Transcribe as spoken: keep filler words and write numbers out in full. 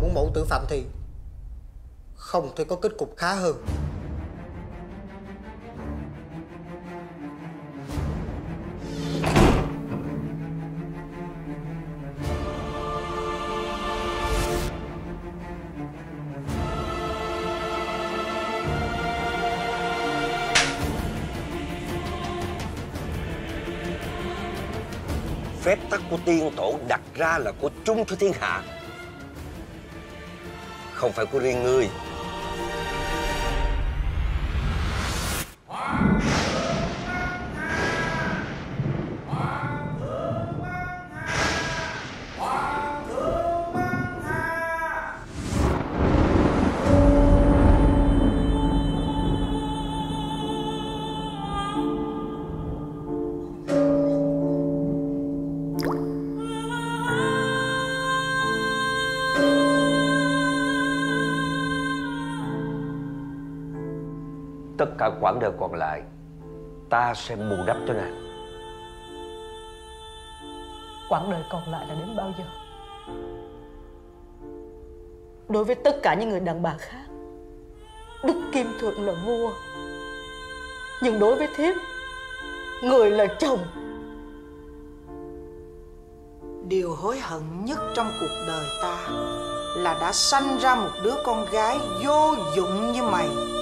không muốn mẫu tử phạm thì không thể có kết cục khá hơn. Phép tắc của tiên tổ đặt ra là của chung cho thiên hạ, không phải của riêng ngươi. Tất cả quãng đời còn lại, ta sẽ bù đắp cho nàng. Quãng đời còn lại là đến bao giờ? Đối với tất cả những người đàn bà khác, Đức Kim Thượng là vua, nhưng đối với thiếp, người là chồng. Điều hối hận nhất trong cuộc đời ta là đã sanh ra một đứa con gái vô dụng như mày.